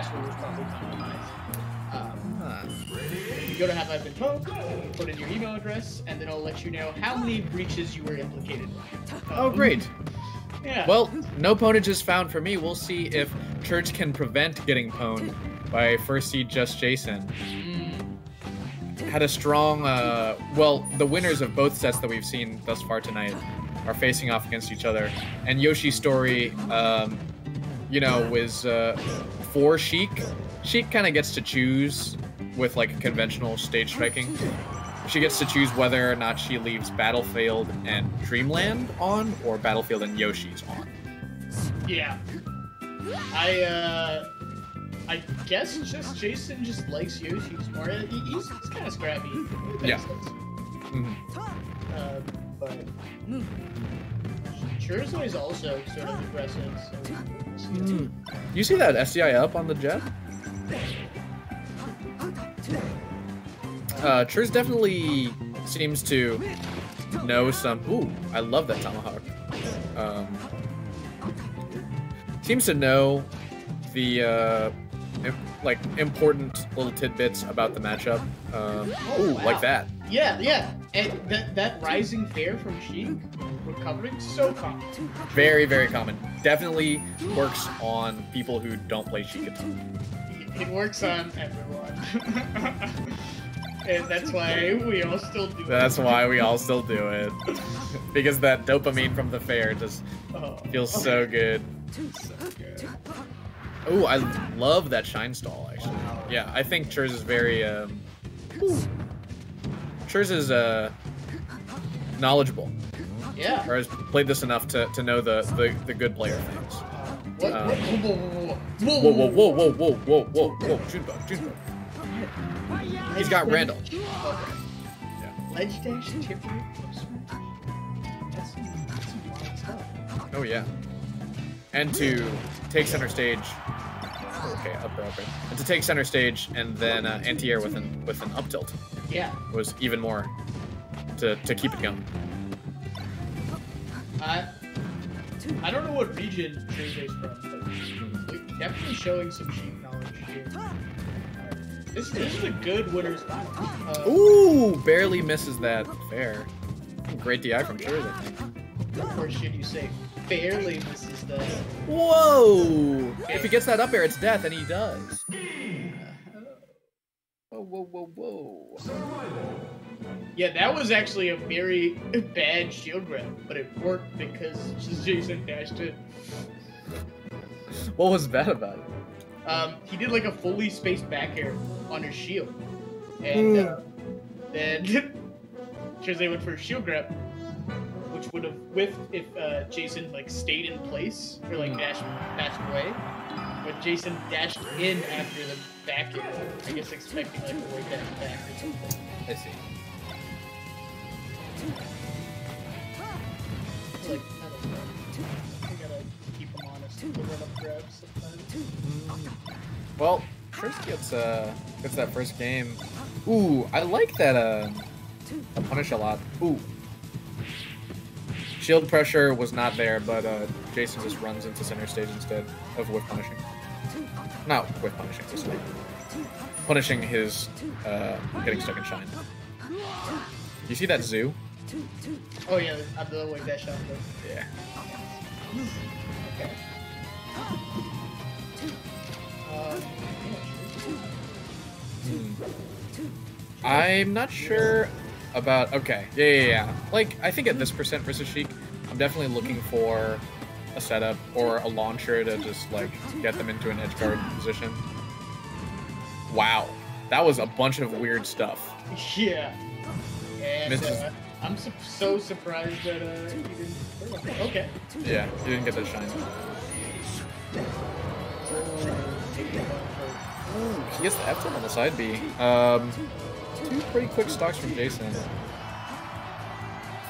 dash will probably compromise. You go to have I've been pwned, put in your email address, and then it'll let you know how many breaches you were implicated by. Oh, great. Yeah. Well, no pwnage is found for me. We'll see if Churze can prevent getting pwned by first seed Just Jason. Had a strong, well, the winners of both sets that we've seen thus far tonight are facing off against each other. And Yoshi's Story, you know, was for Sheik. Sheik kind of gets to choose with, like, conventional stage striking. She gets to choose whether or not she leaves Battlefield and Dreamland on or Battlefield and Yoshi's on. Yeah. I guess Just Jason just likes Yoshi's more. He's kind of scrappy. Yeah. But Churze is also sort of aggressive. So. You see that SDI up on the jet? Churze definitely seems to know some. Ooh, I love that tomahawk. Seems to know the like important little tidbits about the matchup. Ooh, wow. Like that. Yeah, yeah. And that Rising Bear from Sheik, recovering, so common. Very, very common. Definitely works on people who don't play Sheik at all. It works on everyone. And that's why we all still do it. That's why we all still do it. Because that dopamine from the fair just feels so good. So good. Oh, I love that shine stall, actually. Wow. Yeah, I think Churze is very... Churze is knowledgeable. Yeah. Or has played this enough to know the good player things. What? Whoa. Junebug. He's got Randall. Yeah. Ledge dash, chip root, that's some wild stuff. Oh yeah. And to take center stage. Okay, up air. And to take center stage and then anti-air with an up tilt. Yeah. Was even more to keep it going. I don't know what region Churze's from, but like, definitely showing some Sheik knowledge here. This is a good winner's battle. Ooh, barely misses that fair. Great DI from Churze, I think. Or should you say, barely misses that. Whoa! Okay. If he gets that up air, it's death, and he does. Whoa. Yeah, that was actually a very bad shield grab, but it worked because Jason dashed it. What was bad about it? He did like a fully spaced back air on his shield. And then Churze went for a shield grab, which would have whiffed if Jason like stayed in place or like dashed away. But Jason dashed in after the back air, I guess expecting like a wave dash back or something. I see. Like, I don't know. I gotta keep them honest. Well, Churze gets that first game. Ooh, I like that punish a lot. Ooh. Shield pressure was not there, but Jason just runs into center stage instead of whiff punishing. Not whiff punishing, just like punishing his getting stuck in shine. You see that zoo? Oh yeah, I'm the wave dash out there. Yeah. Okay. I'm not sure about... Okay, yeah. Like, I think at this percent versus Sheik, I'm definitely looking for a setup or a launcher to just, like, get them into an edge guard position. Wow. That was a bunch of weird stuff. Yeah. And I'm so surprised that you didn't... Okay. Yeah, you didn't get that shine. Ooh, he gets the F tilt on the side B. Two pretty quick stocks from Jason.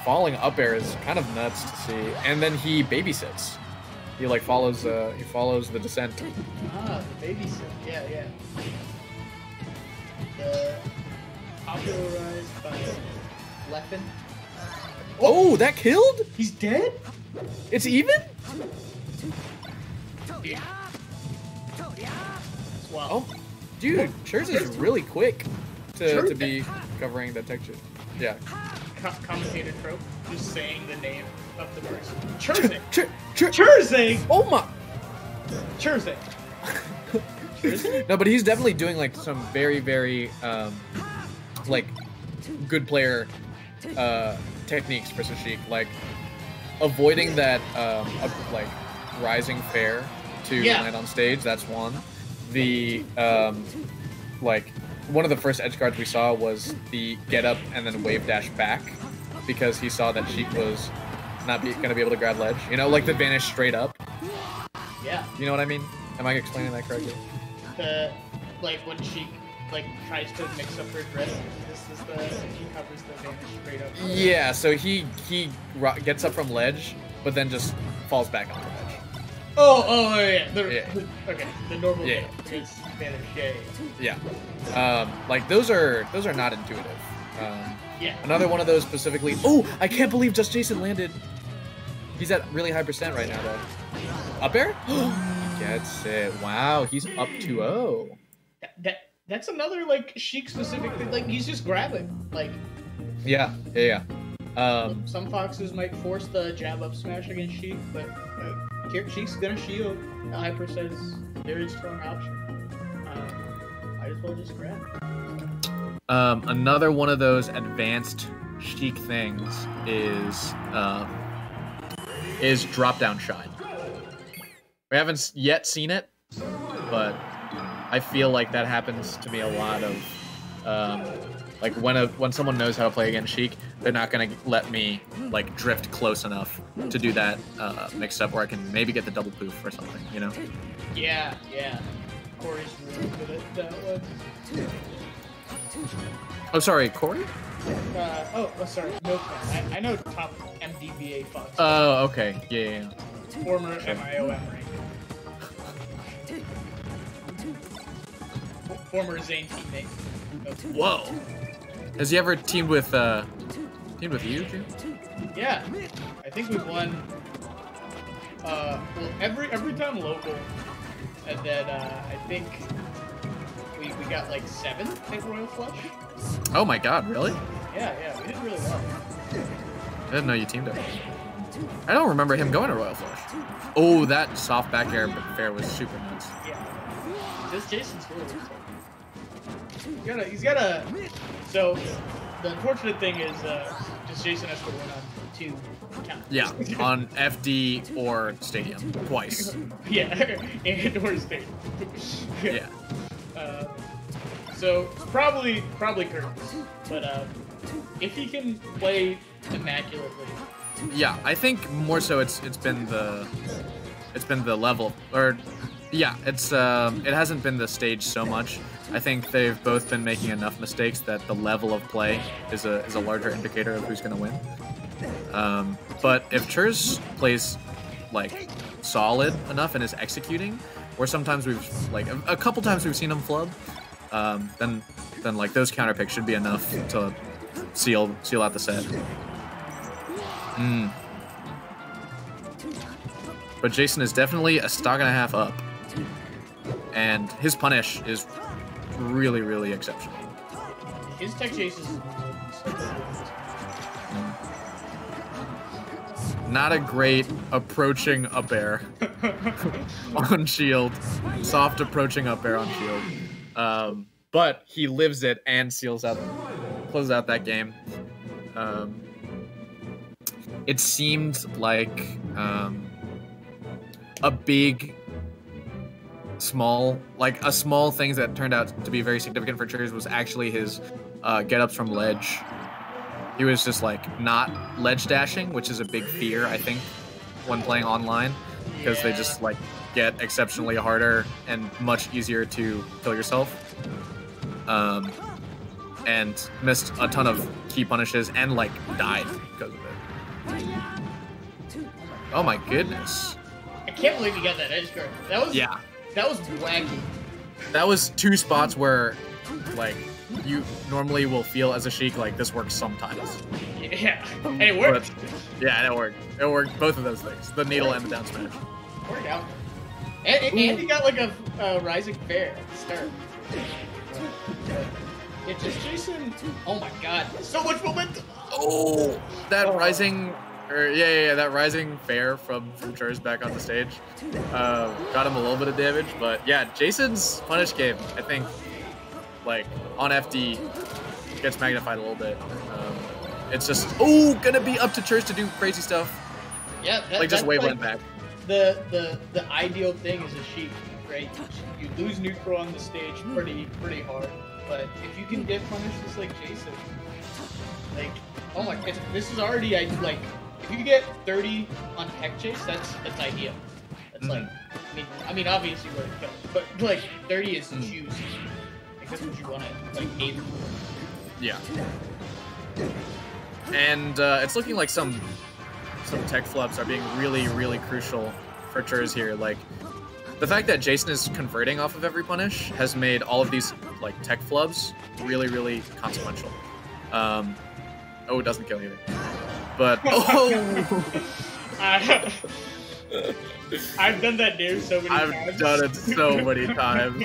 Falling up air is kind of nuts to see. And then he babysits. He like follows the descent. Ah, the babysit. Yeah. Popularized by... Leffen. Oh, that killed? He's dead? It's even? Yeah. Wow. Oh, dude, Churze is really quick to be covering the texture. Yeah. Complicated trope. Just saying the name of the person. Churze. Churze. Oh my. Churze. No, but he's definitely doing like some very, very like good player techniques versus Sheik, like avoiding that like rising fair to land on stage. That's one. The like one of the first edge guards we saw was the get up and then wave dash back, because he saw that Sheik was not gonna be able to grab ledge. You know, like the vanish straight up. Yeah. You know what I mean? Am I explaining that correctly? Like when she like tries to mix up her dress, this is the she covers the vanish straight up. Yeah, so he gets up from ledge, but then just falls back on the ledge. Oh yeah, okay, the normal vanish. Yeah. Like those are not intuitive. Another one of those specifically. Oh, I can't believe Just Jason landed. He's at really high percent right now though. Up air? Gets it. Wow, he's up 2-0. That's another like Sheik specific thing. Like he's just grabbing. Like yeah. Some foxes might force the jab-up smash against Sheik, but Sheik's gonna shield. High percent's very strong option. Might as well just grab. Another one of those advanced Sheik things is drop-down shine. We haven't yet seen it, but I feel like that happens to me a lot of, like when someone knows how to play against Sheik, they're not gonna let me like drift close enough to do that mix up where I can maybe get the double poof or something, you know? Yeah. Corey's really good at that one. Oh, sorry, Corey? Sorry, no problem. I know top MDBA Fox. Oh, okay, yeah. Former MIOM rank. Former Zane teammate. Whoa! Has he ever teamed with you, Drew? Yeah, I think we've won. Well, every time local, and then I think we got like 7th at Royal Flesh. Oh my God! Really? Yeah, we did really well. I didn't know you teamed up. I don't remember him going to Royal Flesh. Oh, that soft back air fair was super nuts. Yeah, this Jason's really exciting. He's got a. So, the unfortunate thing is, Just Jason has to win on 2 counts. Yeah, on FD or Stadium twice. Yeah, and or Stadium. Yeah. So probably Curtis, but if he can play immaculately. Yeah, I think more so it's been the level or. Yeah, it's it hasn't been the stage so much. I think they've both been making enough mistakes that the level of play is a larger indicator of who's gonna win. But if Churze plays like solid enough and is executing, or sometimes we've like a couple times we've seen him flub, then like those counter picks should be enough to seal out the set. But Jason is definitely a stock and a half up. And his punish is really, really exceptional. His tech chase is not a great approaching up air on shield. Soft approaching up air on shield. But he lives it and closes out that game. It seemed like small things that turned out to be very significant for Churze was actually his get-ups from ledge. He was just like not ledge dashing, which is a big fear I think when playing online, because they just like get exceptionally harder and much easier to kill yourself. And missed a ton of key punishes and like died because of it. Oh my goodness. I can't believe you got that edge guard. That was wacky. That was 2 spots where, like, you normally will feel as a Sheik like this works sometimes. Yeah, and it worked. Yeah, and it worked. It worked both of those things: the needle and the down smash. Worked out. And Andy got like a Rising Bear start. Yeah, Just Jason. Oh my God, so much momentum. Oh, that Rising. That Rising Bear from Churze back on the stage got him a little bit of damage, but yeah, Jason's punish game, I think, like on FD, gets magnified a little bit. It's just gonna be up to Churze to do crazy stuff. Yeah, just wave one back. The ideal thing is a Sheik, right? You lose neutral on the stage pretty hard, but if you can get punished just like Jason, like oh my God, this is already like. If you get 30 on tech chase, that's ideal. That's I mean, obviously where it goes, but like 30 is juicy. Like that's what you want to like aim for. Yeah. And it's looking like some tech flubs are being really crucial for Churze here. Like the fact that Jason is converting off of every punish has made all of these like tech flubs really consequential. It doesn't kill anything. But I've done that name so many times. I've done it so many times,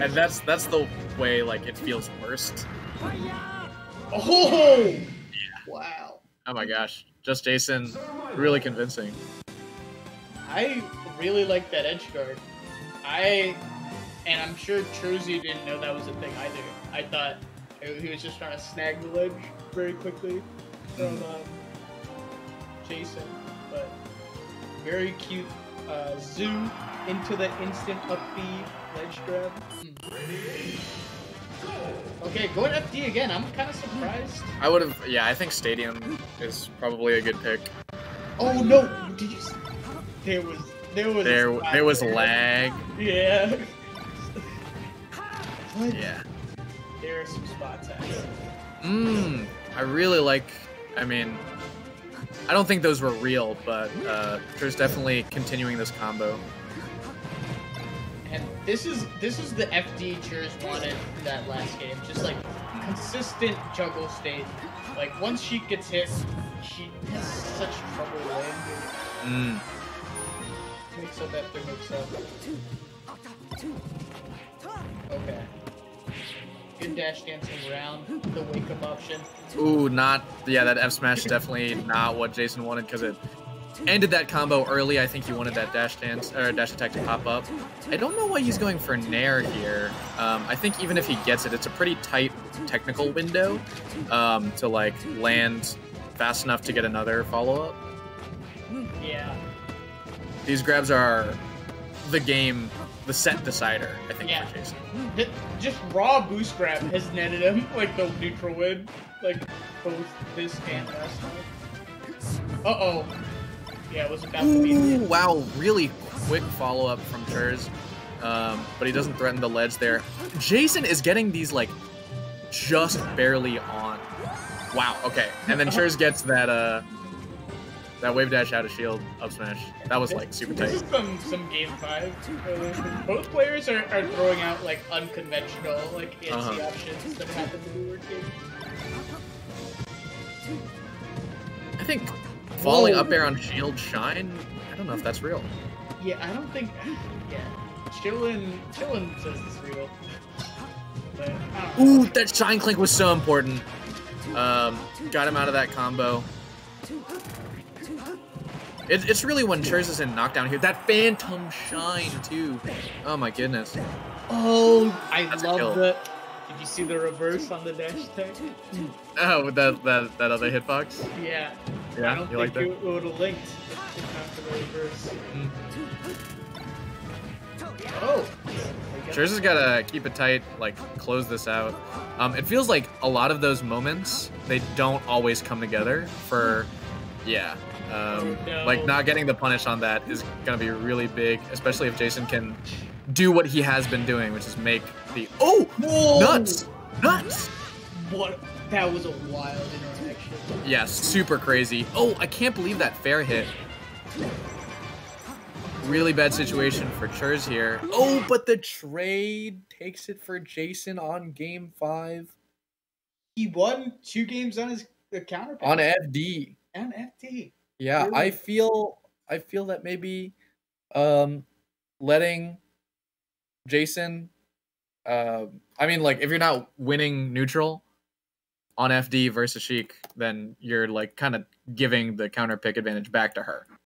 and that's the way like it feels worst. Oh yeah. Wow! Oh my gosh, Just Jason, really convincing. I really like that edge guard. And I'm sure Churze didn't know that was a thing either. I thought he was just trying to snag the ledge very quickly from Jason, but very cute zoom into the instant up B ledge grab. Okay, going FD again. I'm kind of surprised. I think Stadium is probably a good pick. Oh no! Did you? There was lag. Yeah. What? Yeah. There are some spot attacks. I really like. I mean, I don't think those were real, but there's definitely continuing this combo. And this is the FD Churze wanted in that last game, just like consistent juggle state. Like once she gets hit, she has such trouble landing. Mix up after mix up. Okay. Good dash dancing around the wake up option. That F smash definitely not what Jason wanted because it ended that combo early. I think he wanted that dash dance or dash attack to pop up. I don't know why he's going for Nair here. I think even if he gets it, it's a pretty tight technical window to like land fast enough to get another follow up. Yeah. These grabs are the game. The set decider, I think, for Jason. Just raw boost grab has netted him, like, the neutral win. Like, both this and last time. Uh-oh. Yeah, it was about to be... wow, really quick follow-up from Churze. But he doesn't threaten the ledge there. Jason is getting these, like, just barely on. Wow, okay. And then Churze gets that, that wave dash out of shield, up smash. That was like super tight. This is some game 5. Both players are throwing out like unconventional, like anti options that happen to be working. I think falling up air on shield shine. I don't know if that's real. Yeah, I don't think. Yeah, chillin says it's real. But I don't know. That shine clink was so important. Got him out of that combo. It's really when Churze is in knockdown here. That phantom shine too. Oh my goodness. That's love the. Did you see the reverse on the dash attack? Oh, with that other hitbox. Yeah. Yeah. I don't think it would have linked after the reverse. Churze has gotta keep it tight. Like close this out. It feels like a lot of those moments they don't always come together for. Yeah. Like not getting the punish on that is gonna be really big, especially if Jason can do what he has been doing, which is make the nuts. What? That was a wild interaction. Yes, super crazy. Oh, I can't believe that fair hit. Really bad situation for Churze here. Oh, but the trade takes it for Jason on game 5. He won 2 games on his counterpart on FD. Yeah, really? I feel that maybe letting Jason, I mean, like, if you're not winning neutral on FD versus Sheik, then you're like kind of giving the counter pick advantage back to her.